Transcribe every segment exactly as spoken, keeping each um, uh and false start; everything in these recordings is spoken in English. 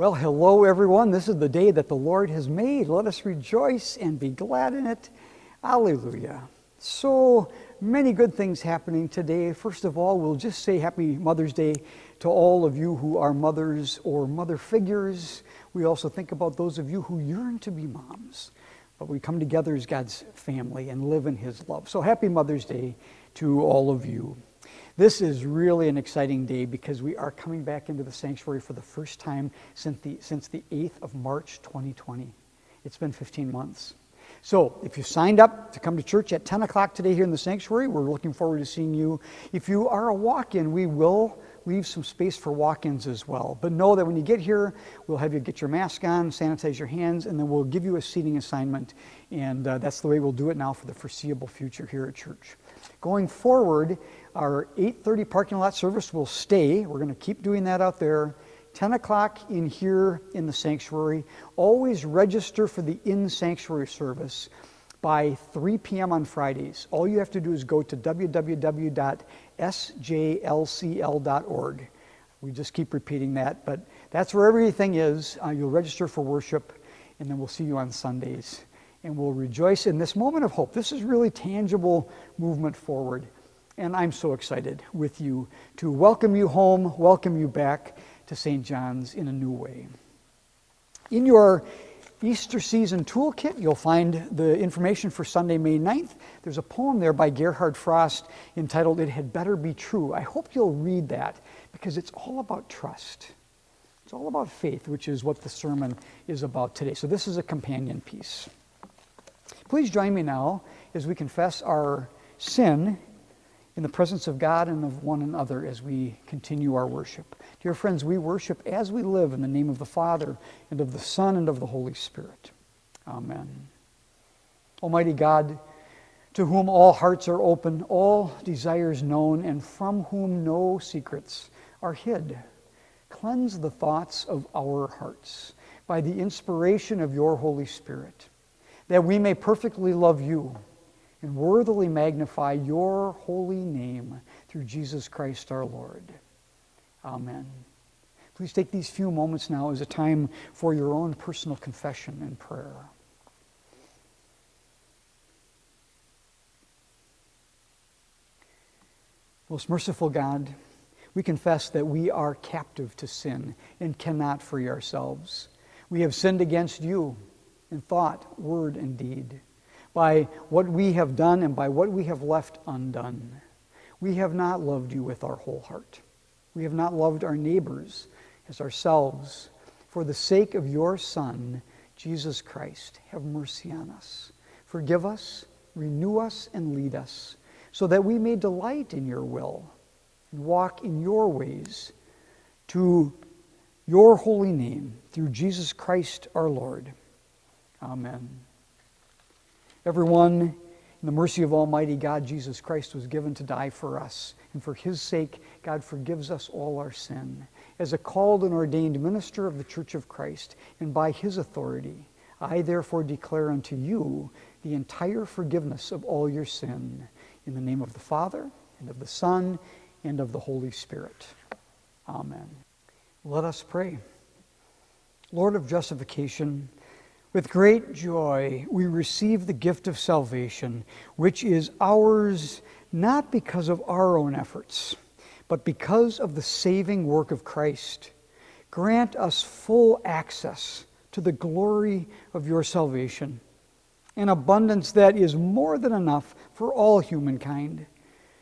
Well, hello everyone. This is the day that the Lord has made. Let us rejoice and be glad in it. Hallelujah. So many good things happening today. First of all, we'll just say Happy Mother's Day to all of you who are mothers or mother figures. We also think about those of you who yearn to be moms. But we come together as God's family and live in His love. So Happy Mother's Day to all of you. This is really an exciting day because we are coming back into the sanctuary for the first time since the, since the eighth of March twenty twenty. It's been fifteen months. So if you signed up to come to church at ten o'clock today here in the sanctuary, we're looking forward to seeing you. If you are a walk-in, we will leave some space for walk-ins as well. But know that when you get here, we'll have you get your mask on, sanitize your hands, and then we'll give you a seating assignment. And uh, that's the way we'll do it now for the foreseeable future here at church. Going forward, our eight thirty parking lot service will stay. We're going to keep doing that out there. ten o'clock in here in the sanctuary. Always register for the in-sanctuary service by three p m on Fridays. All you have to do is go to w w w dot s j l c l dot org. We just keep repeating that, but that's where everything is. Uh, you'll register for worship, and then we'll see you on Sundays. And we'll rejoice in this moment of hope. This is really tangible movement forward. And I'm so excited with you to welcome you home, welcome you back to Saint John's in a new way. In your Easter season toolkit, you'll find the information for Sunday, May ninth. There's a poem there by Gerhard Frost entitled, "It Had Better Be True." I hope you'll read that because it's all about trust. It's all about faith, which is what the sermon is about today. So this is a companion piece. Please join me now as we confess our sin in the presence of God and of one another as we continue our worship. Dear friends, we worship as we live in the name of the Father, and of the Son, and of the Holy Spirit. Amen. Almighty God, to whom all hearts are open, all desires known, and from whom no secrets are hid, cleanse the thoughts of our hearts by the inspiration of your Holy Spirit, that we may perfectly love you and worthily magnify your holy name through Jesus Christ our Lord. Amen. Please take these few moments now as a time for your own personal confession and prayer. Most merciful God, we confess that we are captive to sin and cannot free ourselves. We have sinned against you in thought, word, and deed, by what we have done and by what we have left undone. We have not loved you with our whole heart. We have not loved our neighbors as ourselves. For the sake of your Son, Jesus Christ, have mercy on us. Forgive us, renew us, and lead us, so that we may delight in your will and walk in your ways, to your holy name, through Jesus Christ our Lord. Amen. Everyone, in the mercy of Almighty God, Jesus Christ was given to die for us. And for His sake, God forgives us all our sin. As a called and ordained minister of the Church of Christ, and by His authority, I therefore declare unto you the entire forgiveness of all your sin. In the name of the Father, and of the Son, and of the Holy Spirit. Amen. Let us pray. Lord of justification, with great joy, we receive the gift of salvation, which is ours not because of our own efforts, but because of the saving work of Christ. Grant us full access to the glory of your salvation, an abundance that is more than enough for all humankind,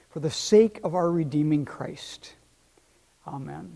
for the sake of our redeeming Christ. Amen.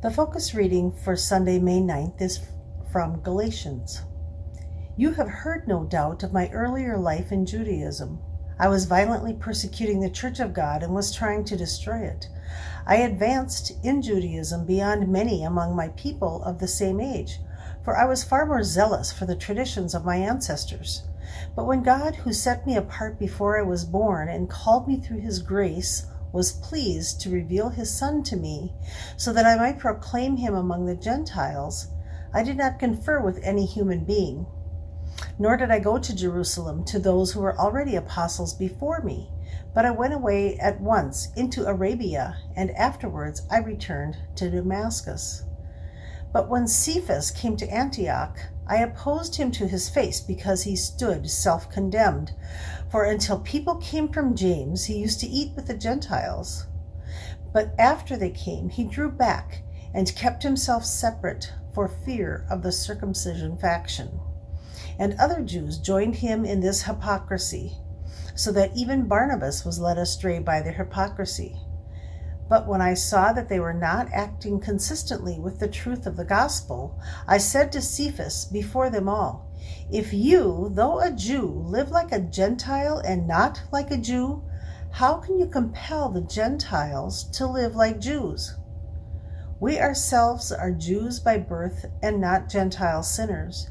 The focus reading for Sunday, May ninth is from Galatians. You have heard, no doubt, of my earlier life in Judaism. I was violently persecuting the Church of God and was trying to destroy it. I advanced in Judaism beyond many among my people of the same age, for I was far more zealous for the traditions of my ancestors. But when God, who set me apart before I was born and called me through his grace, was pleased to reveal his Son to me, so that I might proclaim him among the Gentiles, I did not confer with any human being, nor did I go to Jerusalem to those who were already apostles before me, but I went away at once into Arabia, and afterwards I returned to Damascus. But when Cephas came to Antioch, I opposed him to his face because he stood self-condemned. For until people came from James, he used to eat with the Gentiles. But after they came, he drew back and kept himself separate for fear of the circumcision faction. And other Jews joined him in this hypocrisy, so that even Barnabas was led astray by their hypocrisy. But when I saw that they were not acting consistently with the truth of the gospel, I said to Cephas before them all, if you, though a Jew, live like a Gentile and not like a Jew, how can you compel the Gentiles to live like Jews? We ourselves are Jews by birth and not Gentile sinners.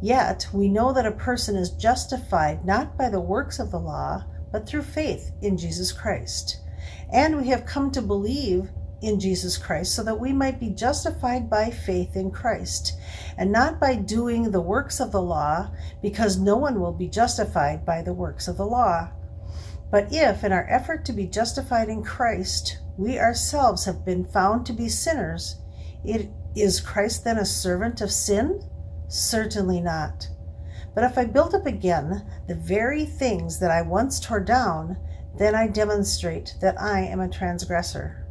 Yet we know that a person is justified not by the works of the law, but through faith in Jesus Christ. And we have come to believe in Jesus Christ so that we might be justified by faith in Christ and not by doing the works of the law, because no one will be justified by the works of the law. But if in our effort to be justified in Christ, we ourselves have been found to be sinners, it is Christ then a servant of sin? Certainly not. But if I build up again the very things that I once tore down, then I demonstrate that I am a transgressor.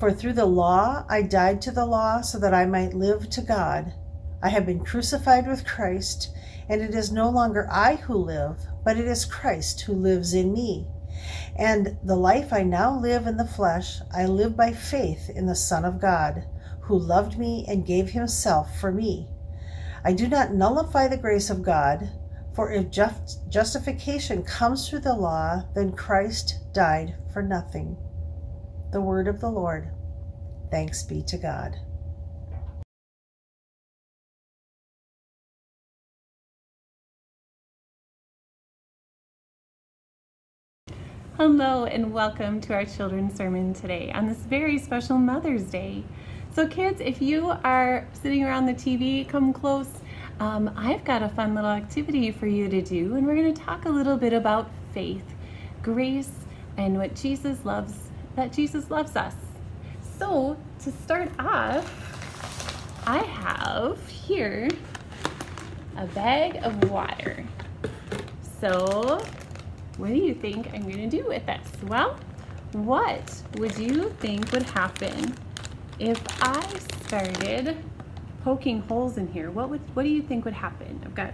For through the law I died to the law so that I might live to God. I have been crucified with Christ, and it is no longer I who live, but it is Christ who lives in me. And the life I now live in the flesh, I live by faith in the Son of God, who loved me and gave himself for me. I do not nullify the grace of God, for if just justification comes through the law, then Christ died for nothing. The word of the Lord. Thanks be to God. Hello and welcome to our children's sermon today on this very special Mother's Day. So kids, if you are sitting around the T V, come close. Um, I've got a fun little activity for you to do, and we're going to talk a little bit about faith, grace, and what Jesus loves, that Jesus loves us. So to start off, I have here a bag of water. So what do you think I'm going to do with this? Well, what would you think would happen if I started poking holes in here? What would, what do you think would happen? I've got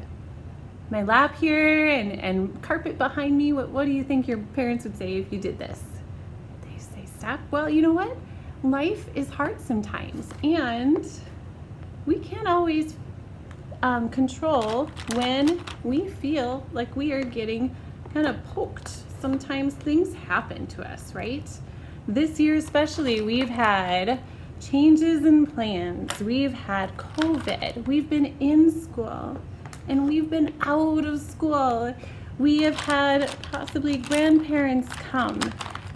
my lap here and, and carpet behind me. What, what do you think your parents would say if you did this? They say, stop. Well, you know what? Life is hard sometimes, and we can't always um, control when we feel like we are getting kind of poked. Sometimes things happen to us, right? This year especially, we've had changes in plans, we've had COVID, we've been in school, and we've been out of school. We have had possibly grandparents come,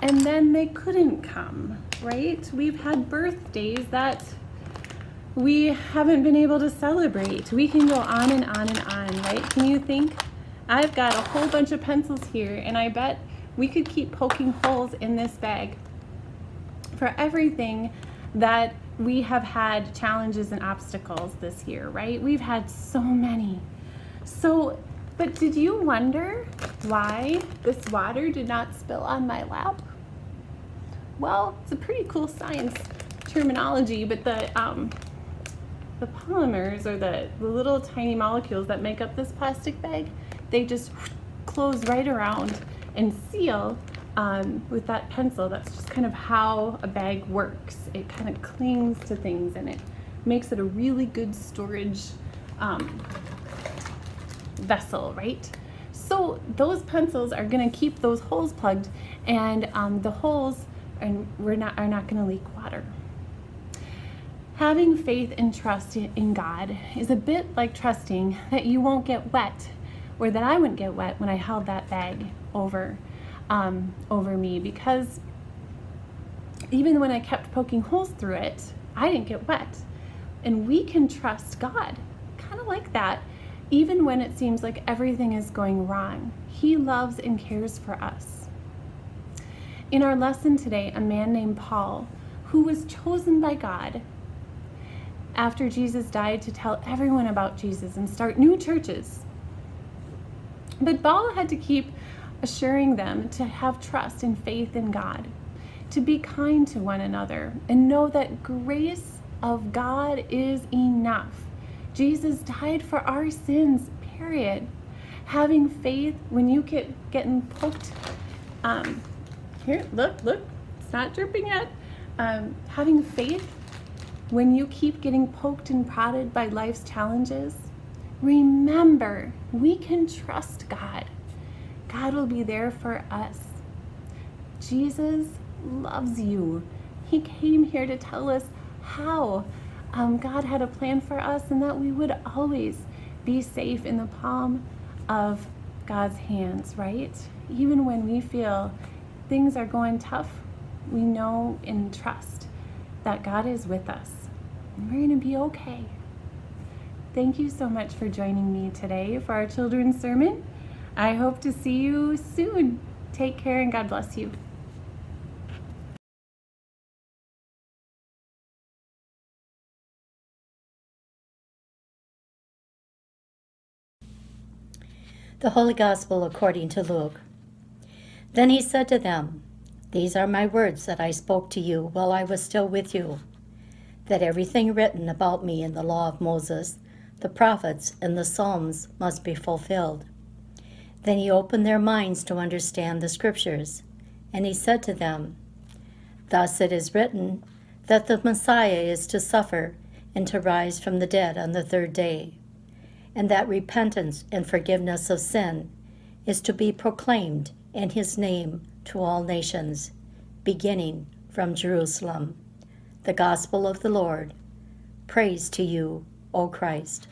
and then they couldn't come, right? We've had birthdays that we haven't been able to celebrate. We can go on and on and on, right? Can you think? I've got a whole bunch of pencils here, and I bet we could keep poking holes in this bag for everything that we have had challenges and obstacles this year, right? We've had so many. So, but did you wonder why this water did not spill on my lap? Well, it's a pretty cool science terminology, but the, um, the polymers, or the, the little tiny molecules that make up this plastic bag, they just close right around and seal um, with that pencil. That's just kind of how a bag works. It kind of clings to things and it makes it a really good storage um, vessel, right? So those pencils are going to keep those holes plugged, and um, the holes are, we're not, are not going to leak water. Having faith and trust in God is a bit like trusting that you won't get wet, or that I wouldn't get wet when I held that bag over, um, over me, because even when I kept poking holes through it, I didn't get wet. And we can trust God kind of like that, even when it seems like everything is going wrong. He loves and cares for us. In our lesson today, a man named Paul, who was chosen by God after Jesus died to tell everyone about Jesus and start new churches. But Paul had to keep assuring them to have trust and faith in God, to be kind to one another, and know that grace of God is enough. Jesus died for our sins, period. Having faith when you get getting poked, um, here, look, look, it's not dripping yet. Um, having faith when you keep getting poked and prodded by life's challenges, remember, we can trust God. God will be there for us. Jesus loves you. He came here to tell us how um, God had a plan for us, and that we would always be safe in the palm of God's hands, right? Even when we feel things are going tough, we know and trust that God is with us. We're going to be okay. Thank you so much for joining me today for our children's sermon. I hope to see you soon. Take care, and God bless you. The Holy Gospel according to Luke. Then he said to them, "These are my words that I spoke to you while I was still with you, that everything written about me in the law of Moses, the prophets, and the Psalms must be fulfilled." Then he opened their minds to understand the scriptures, and he said to them, "Thus it is written that the Messiah is to suffer and to rise from the dead on the third day, and that repentance and forgiveness of sin is to be proclaimed in his name to all nations, beginning from Jerusalem. The gospel of the Lord. Praise to you, O Christ."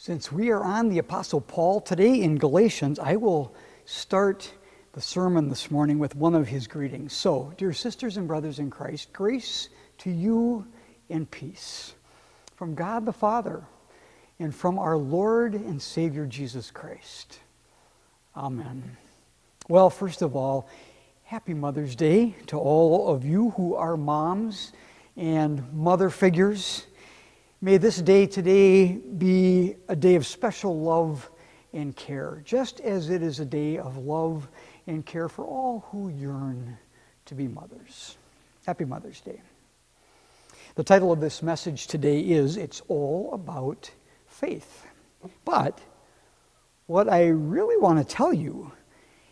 Since we are on the Apostle Paul today in Galatians, I will start the sermon this morning with one of his greetings. So, dear sisters and brothers in Christ, grace to you and peace from God the Father and from our Lord and Savior Jesus Christ. Amen. Well, first of all, happy Mother's Day to all of you who are moms and mother figures. May this day today be a day of special love and care, just as it is a day of love and care for all who yearn to be mothers. Happy Mother's Day. The title of this message today is, "It's All About Faith." But what I really want to tell you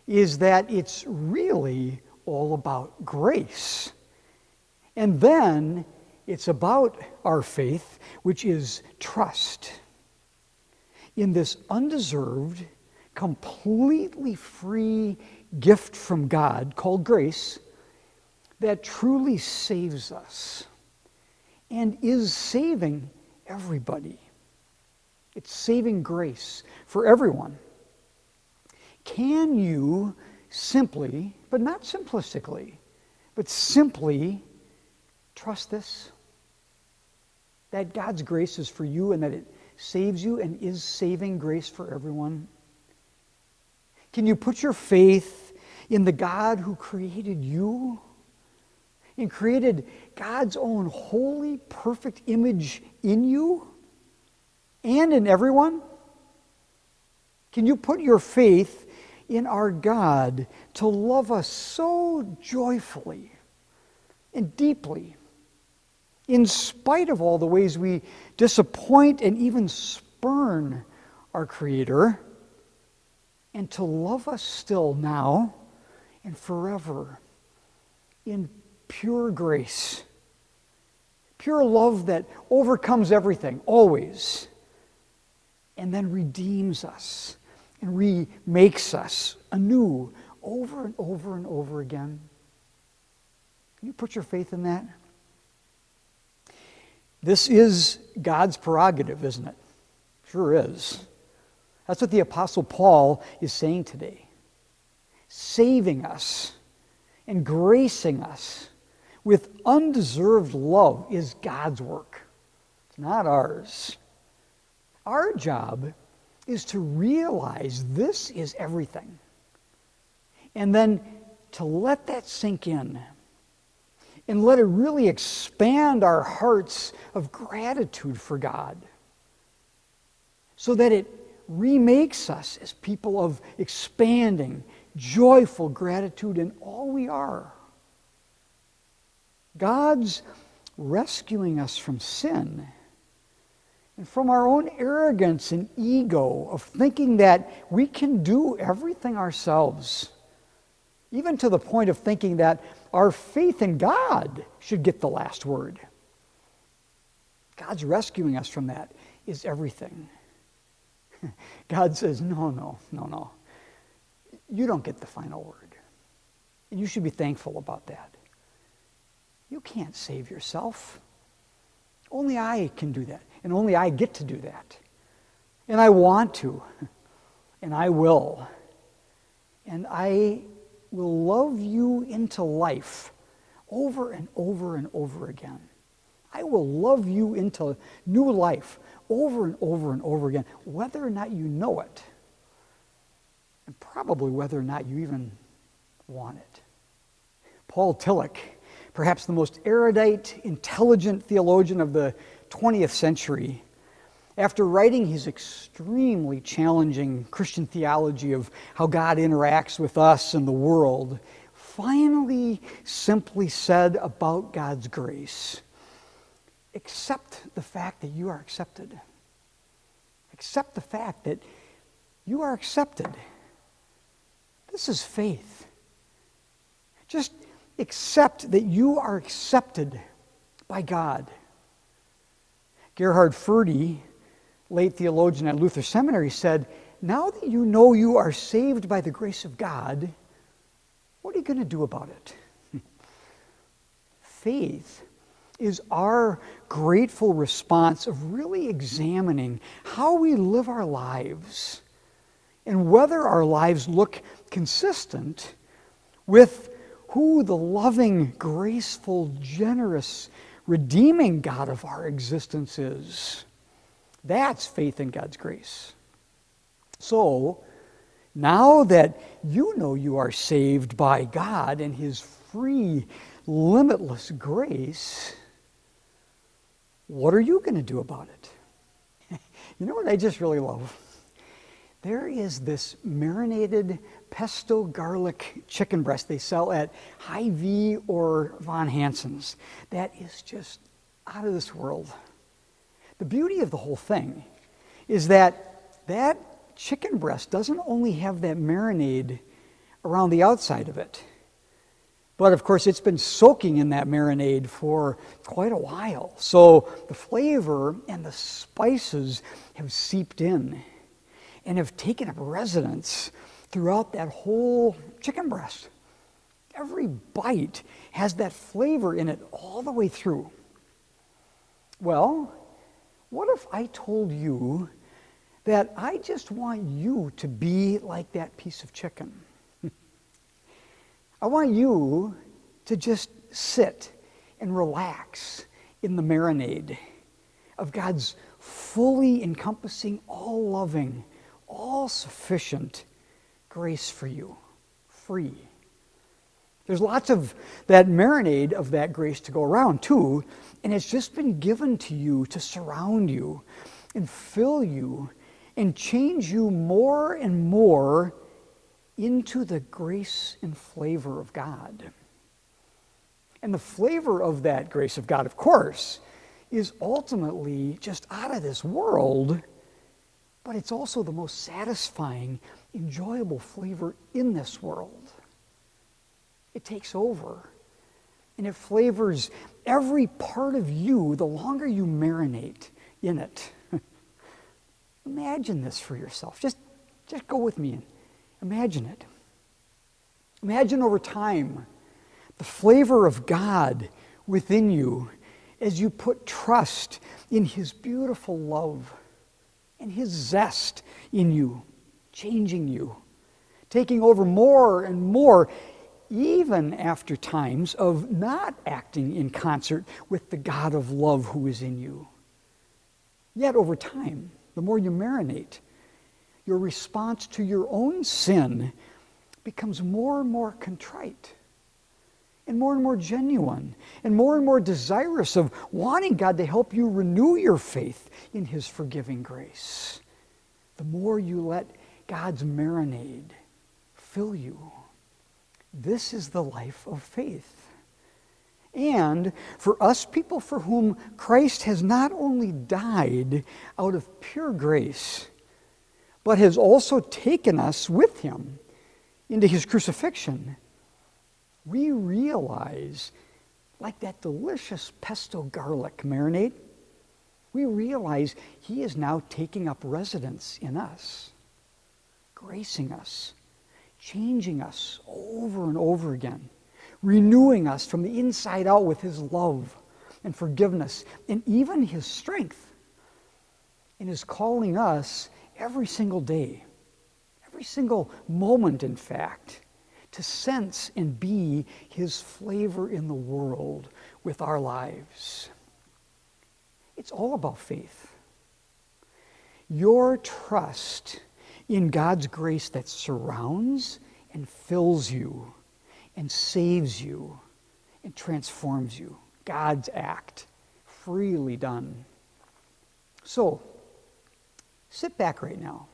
is that it's really all about grace. And then it's about our faith, which is trust in this undeserved, completely free gift from God called grace that truly saves us and is saving everybody. It's saving grace for everyone. Can you simply, but not simplistically, but simply trust this? That God's grace is for you and that it saves you and is saving grace for everyone? Can you put your faith in the God who created you and created God's own holy, perfect image in you and in everyone? Can you put your faith in our God to love us so joyfully and deeply, in spite of all the ways we disappoint and even spurn our Creator, and to love us still now and forever in pure grace, pure love that overcomes everything, always, and then redeems us and remakes us anew over and over and over again? Can you put your faith in that? This is God's prerogative, isn't it? Sure is. That's what the Apostle Paul is saying today. Saving us and gracing us with undeserved love is God's work. It's not ours. Our job is to realize this is everything, and then to let that sink in and let it really expand our hearts of gratitude for God, so that it remakes us as people of expanding, joyful gratitude in all we are. God's rescuing us from sin and from our own arrogance and ego of thinking that we can do everything ourselves, even to the point of thinking that our faith in God should get the last word. God's rescuing us from that is everything. God says, no, no, no, no. You don't get the final word. And you should be thankful about that. You can't save yourself. Only I can do that. And only I get to do that. And I want to. And I will. And I will love you into life over and over and over again. I will love you into new life over and over and over again, whether or not you know it, and probably whether or not you even want it. Paul Tillich, perhaps the most erudite, intelligent theologian of the twentieth century, after writing his extremely challenging Christian theology of how God interacts with us and the world, finally simply said about God's grace, accept the fact that you are accepted. Accept the fact that you are accepted. This is faith. Just accept that you are accepted by God. Gerhard Ferdy, late theologian at Luther Seminary, said, now that you know you are saved by the grace of God, what are you going to do about it? Faith is our grateful response of really examining how we live our lives and whether our lives look consistent with who the loving, graceful, generous, redeeming God of our existence is. That's faith in God's grace. So, now that you know you are saved by God and His free, limitless grace, what are you going to do about it? You know what I just really love? There is this marinated pesto garlic chicken breast they sell at Hy-Vee or Von Hansen's that is just out of this world. The beauty of the whole thing is that that chicken breast doesn't only have that marinade around the outside of it, but of course it's been soaking in that marinade for quite a while. So the flavor and the spices have seeped in and have taken up residence throughout that whole chicken breast. Every bite has that flavor in it all the way through. Well, what if I told you that I just want you to be like that piece of chicken? I want you to just sit and relax in the marinade of God's fully encompassing, all-loving, all-sufficient grace for you, free. There's lots of that marinade of that grace to go around too, and it's just been given to you to surround you and fill you and change you more and more into the grace and flavor of God. And the flavor of that grace of God, of course, is ultimately just out of this world, but it's also the most satisfying, enjoyable flavor in this world. It takes over, and it flavors every part of you the longer you marinate in it. Imagine this for yourself. Just, just go with me and imagine it. Imagine over time the flavor of God within you as you put trust in His beautiful love and His zest in you, changing you, taking over more and more, even after times of not acting in concert with the God of love who is in you. Yet over time, the more you marinate, your response to your own sin becomes more and more contrite, and more and more genuine, and more and more desirous of wanting God to help you renew your faith in His forgiving grace. The more you let God's marinade fill you, this is the life of faith. And for us people for whom Christ has not only died out of pure grace, but has also taken us with Him into His crucifixion, we realize, like that delicious pesto garlic marinade, we realize He is now taking up residence in us, gracing us, changing us over and over again, renewing us from the inside out with His love and forgiveness and even His strength, and is calling us every single day, every single moment, in fact, to sense and be His flavor in the world with our lives. It's all about faith. Your trust in God's grace that surrounds and fills you and saves you and transforms you. God's act, freely done. So, sit back right now.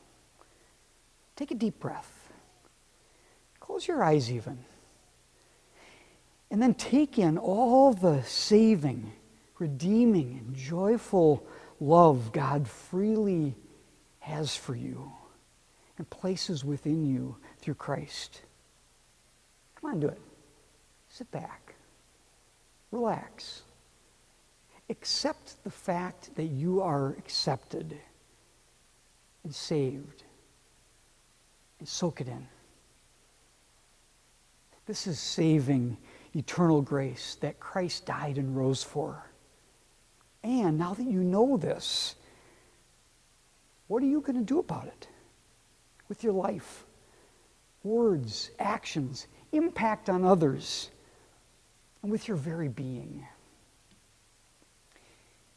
Take a deep breath. Close your eyes even, and then take in all the saving, redeeming, and joyful love God freely has for you and places within you through Christ. Come on, do it. Sit back. Relax. Accept the fact that you are accepted and saved, and soak it in. This is saving, eternal grace that Christ died and rose for. And now that you know this, what are you going to do about it? With your life, words, actions, impact on others, and with your very being.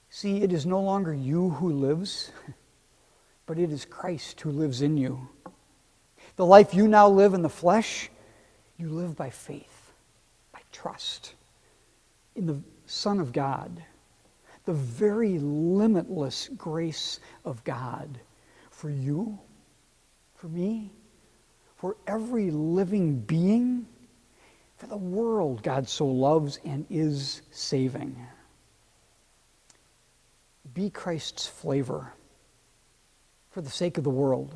See, it is no longer you who lives, but it is Christ who lives in you. The life you now live in the flesh, you live by faith, by trust in the Son of God, the very limitless grace of God for you, for me, for every living being, for the world God so loves and is saving. Be Christ's flavor for the sake of the world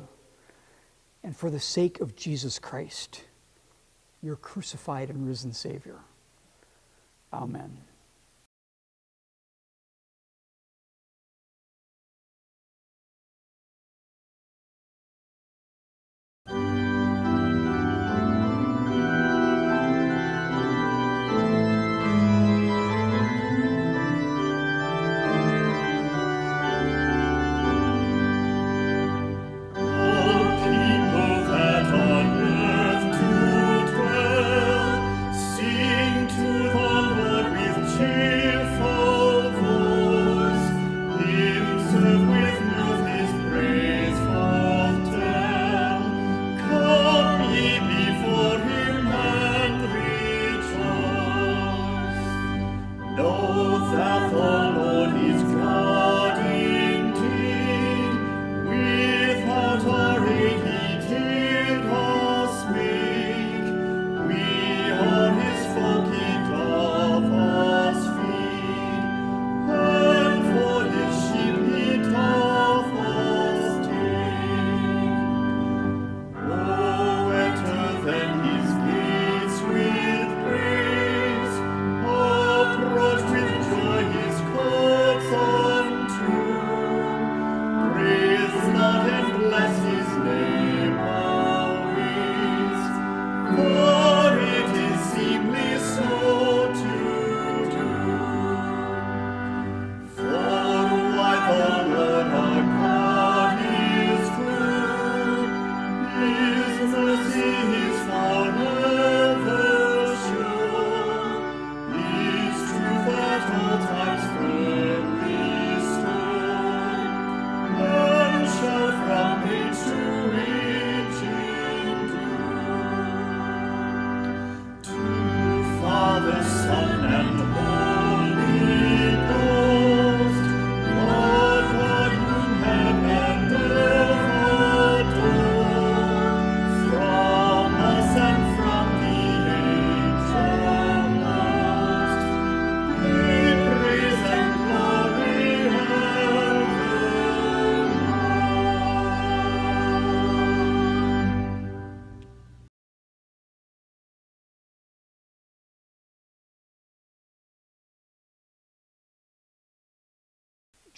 and for the sake of Jesus Christ, your crucified and risen Savior. Amen. To the Lord with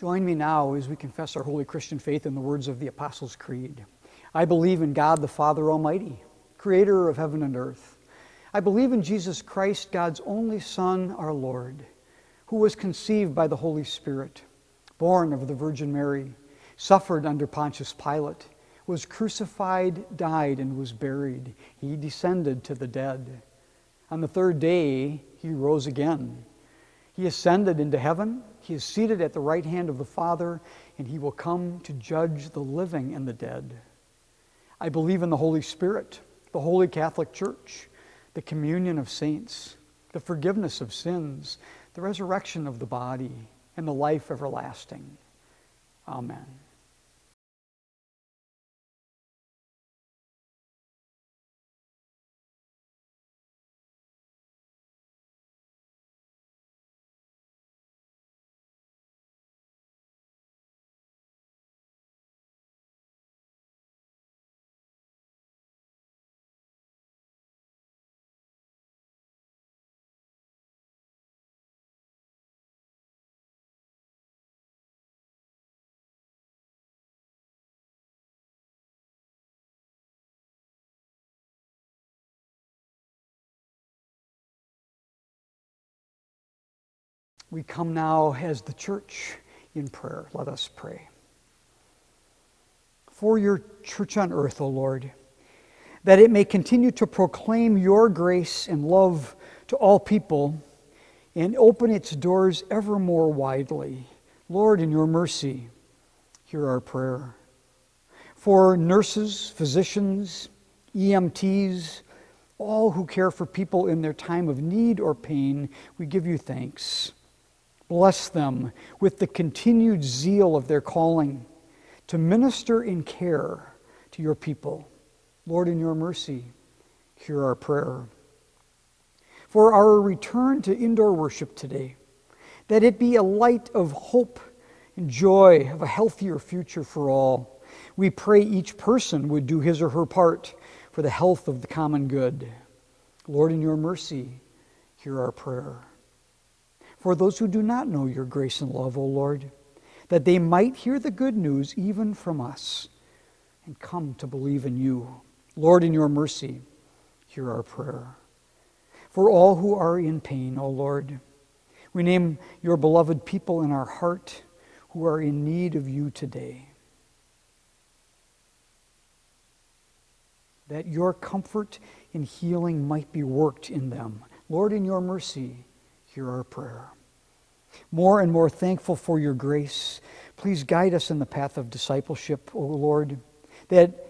Join me now as we confess our holy Christian faith in the words of the Apostles' Creed. I believe in God the Father Almighty, creator of heaven and earth. I believe in Jesus Christ, God's only Son, our Lord, who was conceived by the Holy Spirit, born of the Virgin Mary, suffered under Pontius Pilate, was crucified, died, and was buried. He descended to the dead. On the third day, he rose again. He ascended into heaven. He is seated at the right hand of the Father, and he will come to judge the living and the dead. I believe in the Holy Spirit, the Holy Catholic Church, the communion of saints, the forgiveness of sins, the resurrection of the body, and the life everlasting. Amen. We come now as the church in prayer. Let us pray. For your church on earth, O Lord, that it may continue to proclaim your grace and love to all people and open its doors ever more widely. Lord, in your mercy, hear our prayer. For nurses, physicians, E M Ts, all who care for people in their time of need or pain, we give you thanks. Bless them with the continued zeal of their calling to minister in care to your people. Lord, in your mercy, hear our prayer. For our return to indoor worship today, that it be a light of hope and joy of a healthier future for all. We pray each person would do his or her part for the health of the common good. Lord, in your mercy, hear our prayer. For those who do not know your grace and love, O Lord, that they might hear the good news even from us and come to believe in you. Lord, in your mercy, hear our prayer. For all who are in pain, O Lord, we name your beloved people in our heart who are in need of you today. That your comfort and healing might be worked in them. Lord, in your mercy, hear our prayer. More and more thankful for your grace, please guide us in the path of discipleship, O Lord, that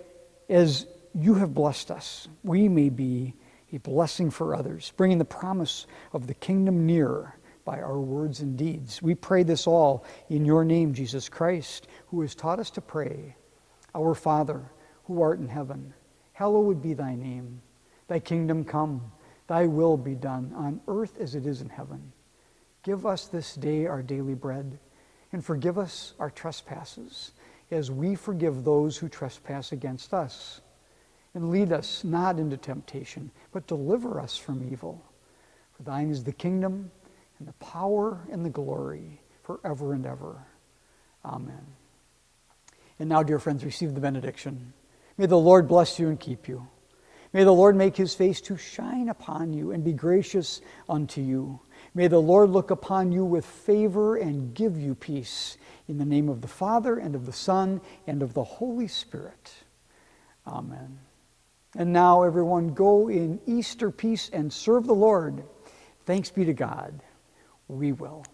as you have blessed us, we may be a blessing for others, bringing the promise of the kingdom nearer by our words and deeds. We pray this all in your name, Jesus Christ, who has taught us to pray. Our Father, who art in heaven, hallowed be thy name. Thy kingdom come. Thy will be done on earth as it is in heaven. Give us this day our daily bread, and forgive us our trespasses, as we forgive those who trespass against us. And lead us not into temptation, but deliver us from evil. For thine is the kingdom, and the power, and the glory, forever and ever. Amen. And now, dear friends, receive the benediction. May the Lord bless you and keep you. May the Lord make his face to shine upon you and be gracious unto you. May the Lord look upon you with favor and give you peace. In the name of the Father, and of the Son, and of the Holy Spirit. Amen. And now, everyone, go in Easter peace and serve the Lord. Thanks be to God. We will.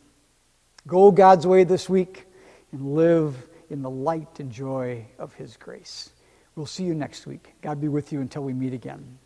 Go God's way this week and live in the light and joy of his grace. We'll see you next week. God be with you until we meet again.